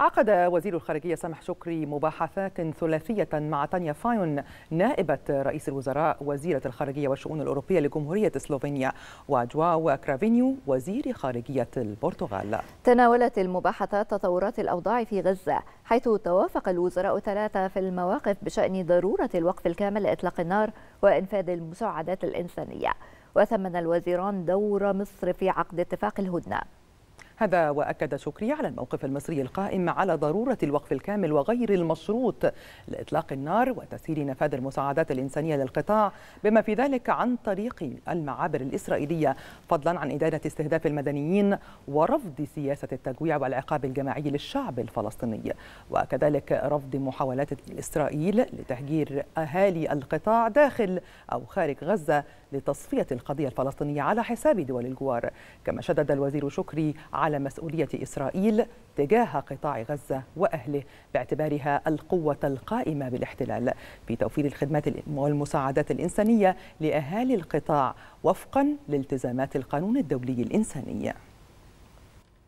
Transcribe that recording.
عقد وزير الخارجية سامح شكري مباحثات ثلاثية مع تانيا فايون نائبة رئيس الوزراء وزيرة الخارجية والشؤون الأوروبية لجمهورية سلوفينيا وجواو كرافينيو وزير خارجية البرتغال. تناولت المباحثات تطورات الأوضاع في غزة، حيث توافق الوزراء الثلاثة في المواقف بشأن ضرورة الوقف الكامل لإطلاق النار وإنفاذ المساعدات الإنسانية. وثمن الوزيران دور مصر في عقد اتفاق الهدنة. هذا وأكد شكري على الموقف المصري القائم على ضرورة الوقف الكامل وغير المشروط لإطلاق النار وتسهيل نفاذ المساعدات الإنسانية للقطاع، بما في ذلك عن طريق المعابر الإسرائيلية، فضلا عن إدانة استهداف المدنيين ورفض سياسة التجويع والعقاب الجماعي للشعب الفلسطيني، وكذلك رفض محاولات إسرائيل لتهجير أهالي القطاع داخل أو خارج غزة لتصفية القضية الفلسطينية على حساب دول الجوار. كما شدد الوزير شكري على مسؤولية إسرائيل تجاه قطاع غزة وأهله باعتبارها القوة القائمة بالاحتلال في توفير الخدمات والمساعدات الإنسانية لأهالي القطاع وفقا لالتزامات القانون الدولي الإنساني.